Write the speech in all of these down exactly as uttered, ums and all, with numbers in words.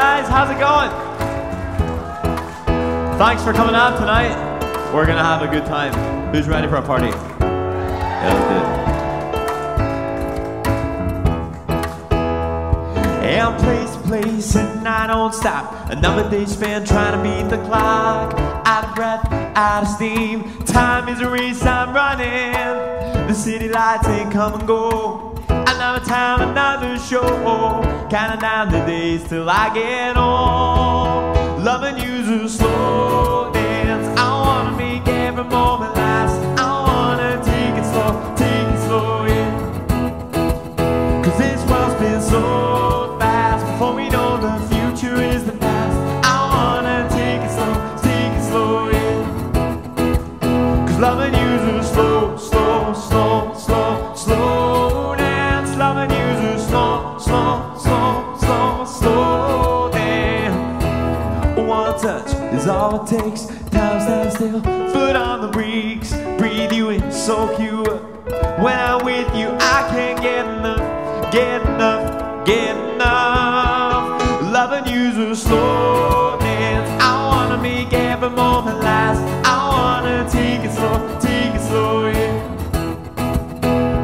guys? How's it going? Thanks for coming out tonight. We're going to have a good time. Who's ready for a party? Yeah, let's do it. And place, place, and I don't stop. Another day spent trying to beat the clock. Out of breath, out of steam. Time is a race I'm running. The city lights, they come and go. Another time, another show. Counting down the days till I get home. Loving you's a slow dance. I wanna make every moment last. I wanna take it slow, take it slow, yeah. Cause this world's been so before we know the future is the past. I wanna take it slow, take it slow, yeah. Cause loving you's a slow, slow, slow, slow, slow dance. Loving you's a slow, slow, slow, slow, slow dance. One touch is all it takes. Time stands still, foot on the brakes. Breathe you in, soak you up. When I'm with you, I can't get enough, get enough. Get enough. Loving you's a slow dance. I wanna make every moment last. I wanna take it slow, take it slow, yeah.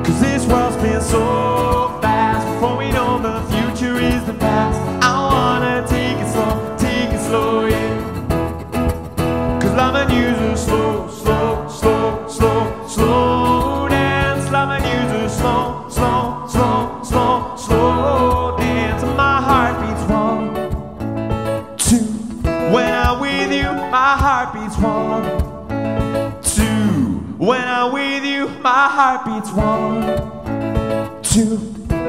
Cause this world's been so fast. Before we know the future is the past. I wanna take it slow, take it slow, yeah. Cause loving you's a slow, slow, slow, slow, slow dance. Loving you's a slow, slow, slow, slow, slow. My heart beats one, two.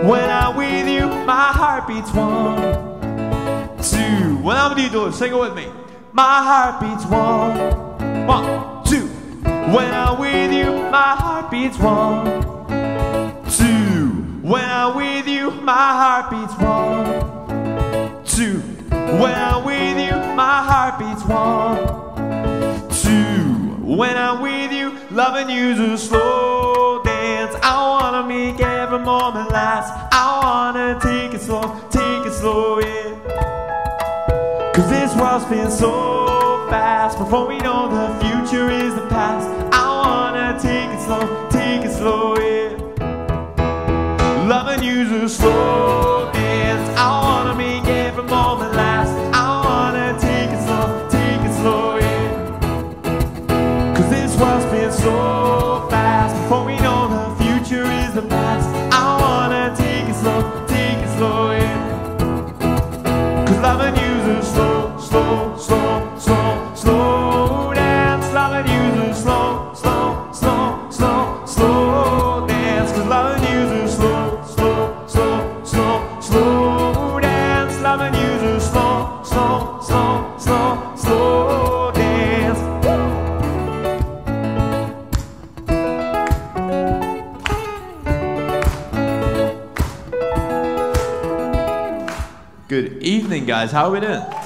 When I'm with you, my heart beats one, two. When I'm with you, my heart beats one, two. When I'm with you, do it. Sing it with me. My heart beats one, one, two. When I'm with you, my heart beats one, two. When I'm with you, my heart beats one, two. When I'm with you, my heart beats one, two. When I'm with you, loving you's a slow dance. I wanna make every moment last. I wanna take it slow, take it slow, yeah. Cause this world's been so fast. Before we know the future is the past. I wanna take it slow, take it slow, yeah. Loving you's a slow dance. I wanna make every moment last. So fast, before we know the future is the past. I wanna take it slow, take it slow, yeah. Cause loving you's a slow, slow, slow, slow, slow dance. Loving you's a slow, slow, slow, slow, slow dance. Cause loving you's a slow, slow, slow, slow, slow dance. Loving you's a slow, slow, slow, slow, slow. Good evening, guys. How are we doing?